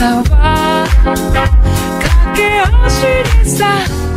tertawa, kaki harus dinisah.